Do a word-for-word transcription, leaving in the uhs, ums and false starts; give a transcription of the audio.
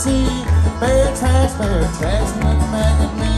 sea. Fantastic, fantastic, magnificent.